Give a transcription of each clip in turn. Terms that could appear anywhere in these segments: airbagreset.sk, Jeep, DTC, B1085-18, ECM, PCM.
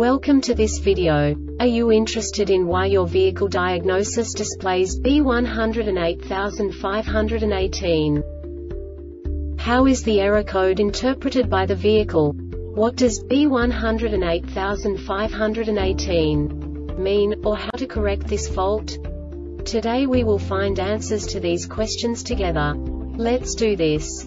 Welcome to this video. Are you interested in why your vehicle diagnosis displays B1085-18? How is the error code interpreted by the vehicle? What does B1085-18 mean, or how to correct this fault? Today we will find answers to these questions together. Let's do this.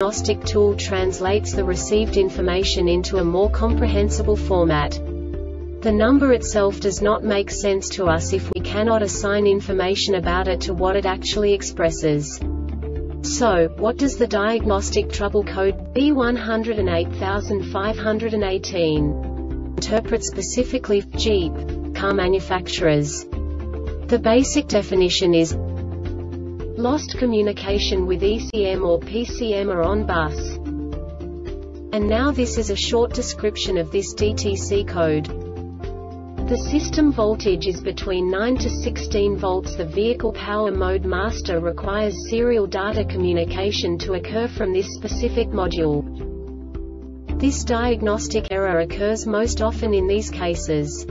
tool translates the received information into a more comprehensible format. The number itself does not make sense to us if we cannot assign information about it to what it actually expresses. So, what does the diagnostic trouble code B1085-18 interpret specifically for Jeep car manufacturers? The basic definition is lost communication with ECM or PCM or on bus. And now this is a short description of this DTC code. The system voltage is between 9 to 16 volts. The vehicle power mode master requires serial data communication to occur from this specific module. This diagnostic error occurs most often in these cases.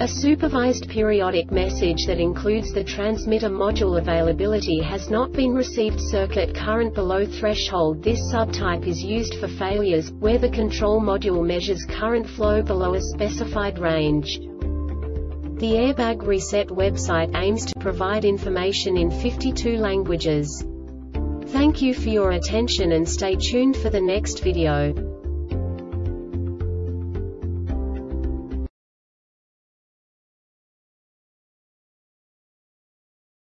A supervised periodic message that includes the transmitter module availability has not been received. Circuit current below threshold. This subtype is used for failures, where the control module measures current flow below a specified range. The Airbag Reset website aims to provide information in 52 languages. Thank you for your attention and stay tuned for the next video.